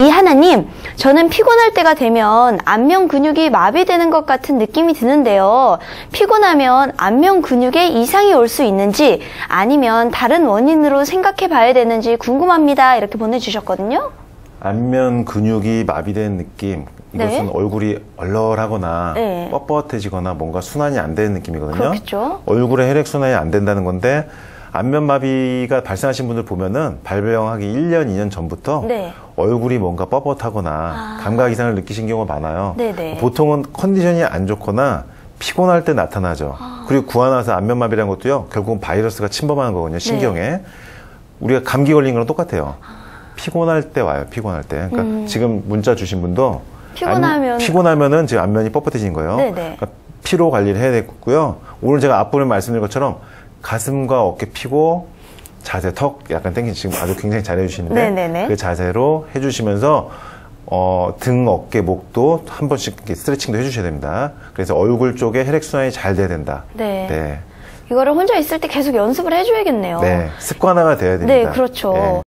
이 하나님, 저는 피곤할 때가 되면 안면 근육이 마비되는 것 같은 느낌이 드는데요. 피곤하면 안면 근육에 이상이 올 수 있는지 아니면 다른 원인으로 생각해 봐야 되는지 궁금합니다. 이렇게 보내주셨거든요. 안면 근육이 마비된 느낌, 이것은 네. 얼굴이 얼얼하거나 네. 뻣뻣해지거나 뭔가 순환이 안 되는 느낌이거든요. 그렇겠죠. 얼굴의 혈액순환이 안 된다는 건데 안면마비가 발생하신 분들 보면은 발병하기 1년, 2년 전부터 네. 얼굴이 뭔가 뻣뻣하거나 감각 이상을 느끼신 경우가 많아요. 네네. 보통은 컨디션이 안 좋거나 피곤할 때 나타나죠. 그리고 구안와사 안면마비라는 것도요, 결국은 바이러스가 침범하는 거거든요, 신경에. 네. 우리가 감기 걸린 거랑 똑같아요. 피곤할 때 와요, 피곤할 때. 그러니까 지금 문자 주신 분도 피곤하면은 지금 안면이 뻣뻣해진 거예요. 그러니까 피로 관리를 해야 되겠고요. 오늘 제가 앞부분에 말씀드린 것처럼 가슴과 어깨 피고 자세, 턱 약간 땡긴, 지금 아주 굉장히 잘해주시는데 그 자세로 해주시면서 등, 어깨, 목도 한 번씩 스트레칭도 해주셔야 됩니다. 그래서 얼굴 쪽에 혈액순환이 잘 돼야 된다. 네. 네. 이거를 혼자 있을 때 계속 연습을 해줘야겠네요. 네. 습관화가 돼야 됩니다. 네, 그렇죠. 네.